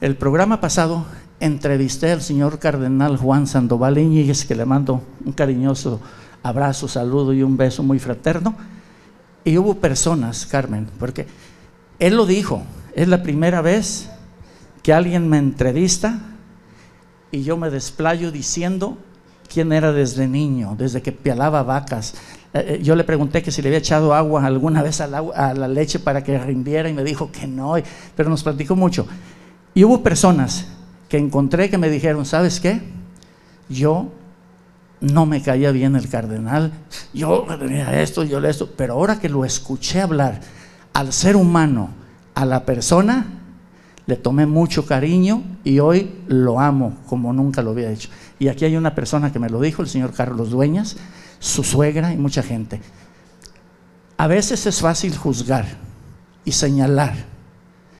El programa pasado entrevisté al señor cardenal Juan Sandoval Iñiguez, que le mando un cariñoso abrazo, saludo y un beso muy fraterno. Y hubo personas, Carmen, porque él lo dijo, es la primera vez que alguien me entrevista y yo me desplayo diciendo quién era desde niño, desde que pelaba vacas. Yo le pregunté que si le había echado agua alguna vez a la leche para que rindiera y me dijo que no, pero nos platicó mucho. Y hubo personas que encontré que me dijeron, ¿sabes qué? Yo no me caía bien el cardenal, yo esto, pero ahora que lo escuché hablar al ser humano, a la persona, le tomé mucho cariño y hoy lo amo como nunca lo había hecho. Y aquí hay una persona que me lo dijo, el señor Carlos Dueñas, su suegra y mucha gente. A veces es fácil juzgar y señalar,